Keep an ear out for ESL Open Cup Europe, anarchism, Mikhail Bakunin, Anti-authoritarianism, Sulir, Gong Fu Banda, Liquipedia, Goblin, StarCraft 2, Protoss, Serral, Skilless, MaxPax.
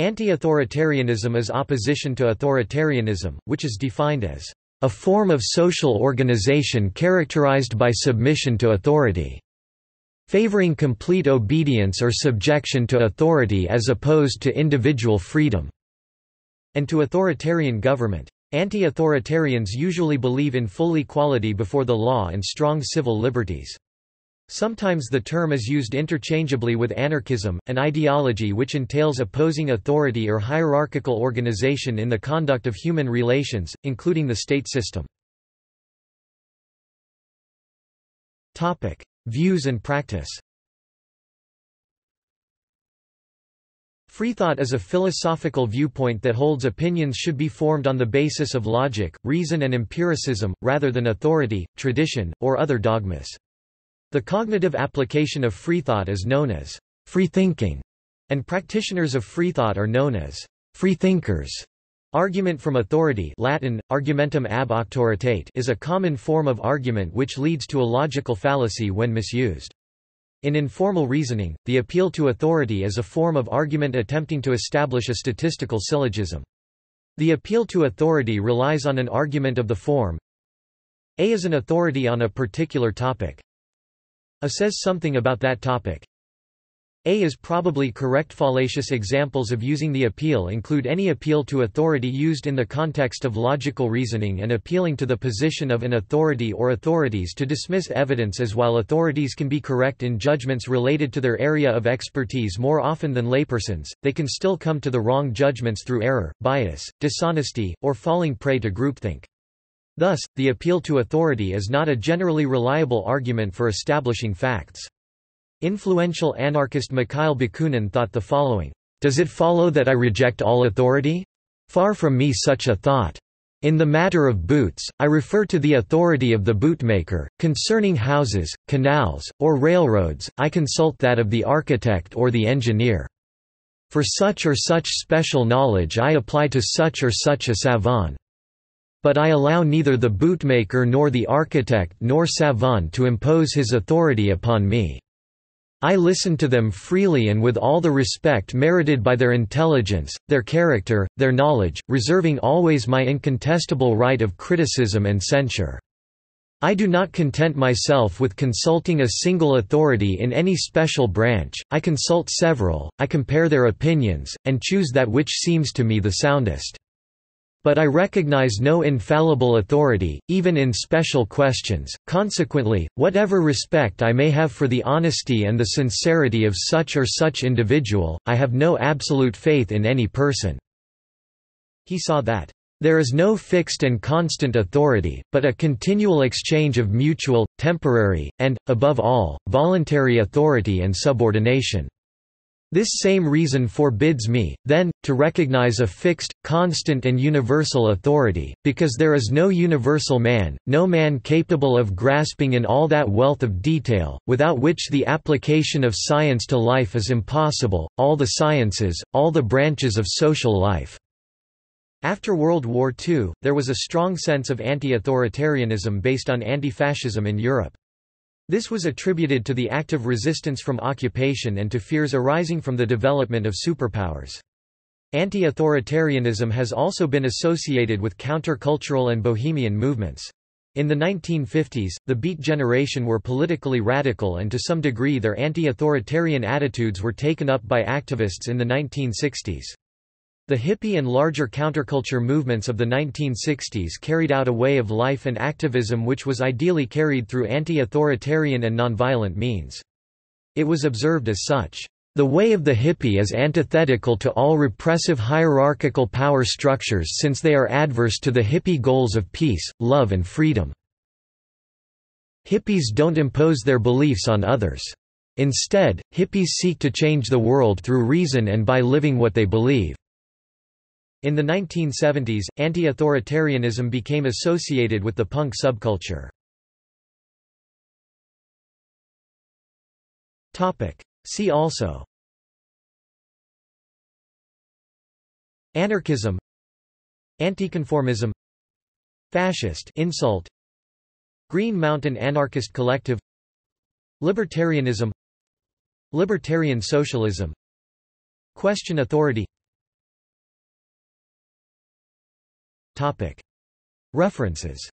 Anti-authoritarianism is opposition to authoritarianism, which is defined as a form of social organization characterized by submission to authority, favoring complete obedience or subjection to authority as opposed to individual freedom, and to authoritarian government. Anti-authoritarians usually believe in full equality before the law and strong civil liberties. Sometimes the term is used interchangeably with anarchism, an ideology which entails opposing authority or hierarchical organization in the conduct of human relations, including the state system. Topic: Views and practice. Freethought is a philosophical viewpoint that holds opinions should be formed on the basis of logic, reason and empiricism, rather than authority, tradition, or other dogmas. The cognitive application of freethought is known as freethinking, and practitioners of freethought are known as freethinkers. Argument from authority (Latin, argumentum ab auctoritate) is a common form of argument which leads to a logical fallacy when misused. In informal reasoning, the appeal to authority is a form of argument attempting to establish a statistical syllogism. The appeal to authority relies on an argument of the form: A is an authority on a particular topic. A says something about that topic. A is probably correct. Fallacious examples of using the appeal include any appeal to authority used in the context of logical reasoning and appealing to the position of an authority or authorities to dismiss evidence, as while authorities can be correct in judgments related to their area of expertise more often than laypersons, they can still come to the wrong judgments through error, bias, dishonesty, or falling prey to groupthink. Thus, the appeal to authority is not a generally reliable argument for establishing facts. Influential anarchist Mikhail Bakunin thought the following: "Does it follow that I reject all authority? Far from me such a thought. In the matter of boots, I refer to the authority of the bootmaker; concerning houses, canals, or railroads, I consult that of the architect or the engineer. For such or such special knowledge I apply to such or such a savant. But I allow neither the bootmaker nor the architect nor savant to impose his authority upon me. I listen to them freely and with all the respect merited by their intelligence, their character, their knowledge, reserving always my incontestable right of criticism and censure. I do not content myself with consulting a single authority in any special branch, I consult several, I compare their opinions, and choose that which seems to me the soundest. But I recognize no infallible authority, even in special questions. Consequently, whatever respect I may have for the honesty and the sincerity of such or such individual, I have no absolute faith in any person." He saw that, "There is no fixed and constant authority, but a continual exchange of mutual, temporary, and, above all, voluntary authority and subordination. This same reason forbids me, then, to recognize a fixed, constant and universal authority, because there is no universal man, no man capable of grasping in all that wealth of detail, without which the application of science to life is impossible, all the sciences, all the branches of social life." After World War II, there was a strong sense of anti-authoritarianism based on anti-fascism in Europe. This was attributed to the active resistance from occupation and to fears arising from the development of superpowers. Anti-authoritarianism has also been associated with countercultural and bohemian movements. In the 1950s, the Beat Generation were politically radical, and to some degree their anti-authoritarian attitudes were taken up by activists in the 1960s. The hippie and larger counterculture movements of the 1960s carried out a way of life and activism which was ideally carried through anti-authoritarian and nonviolent means. It was observed as such: "The way of the hippie is antithetical to all repressive hierarchical power structures, since they are adverse to the hippie goals of peace, love and freedom. Hippies don't impose their beliefs on others. Instead, hippies seek to change the world through reason and by living what they believe." In the 1970s, anti-authoritarianism became associated with the punk subculture. See also: Anarchism, Anticonformism, Fascist insult, Green Mountain Anarchist Collective, Libertarianism, Libertarian Socialism, Question Authority. References.